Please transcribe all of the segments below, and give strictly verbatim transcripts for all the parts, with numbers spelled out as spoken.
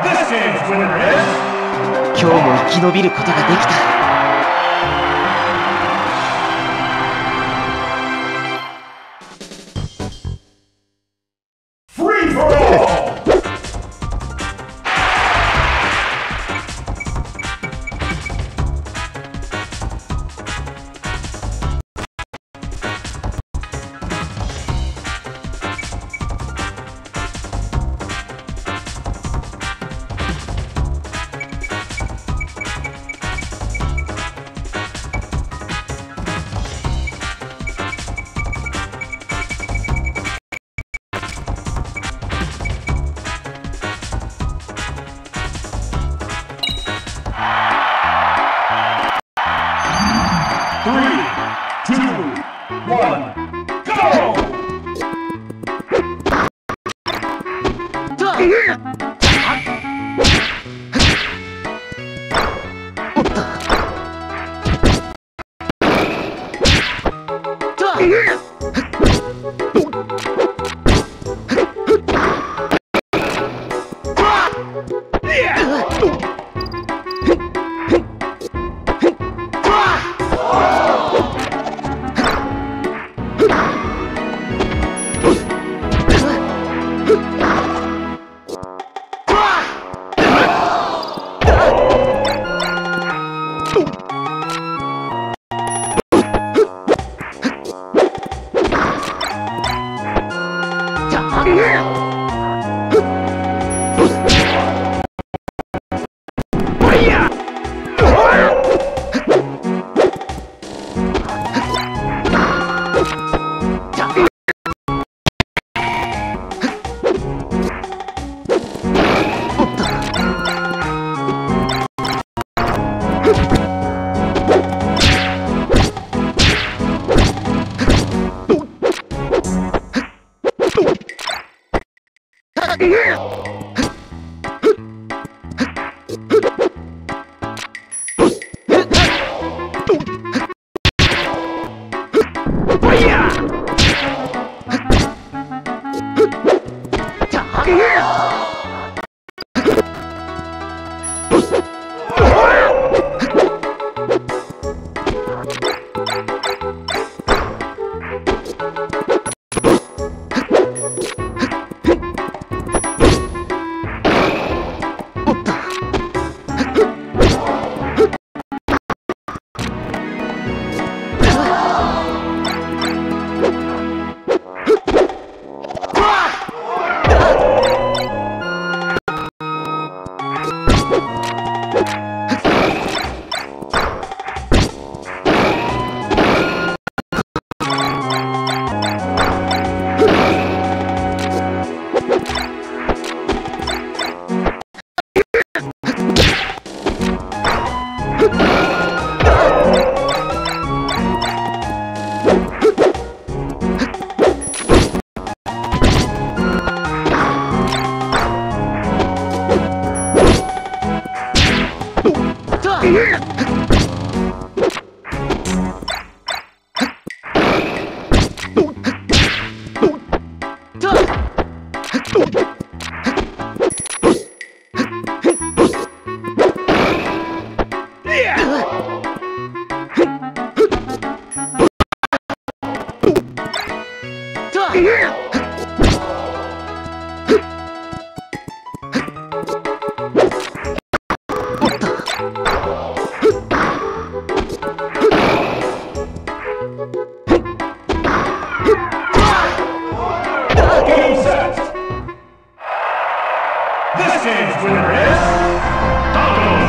This game's winner is Domino!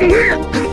Yeah!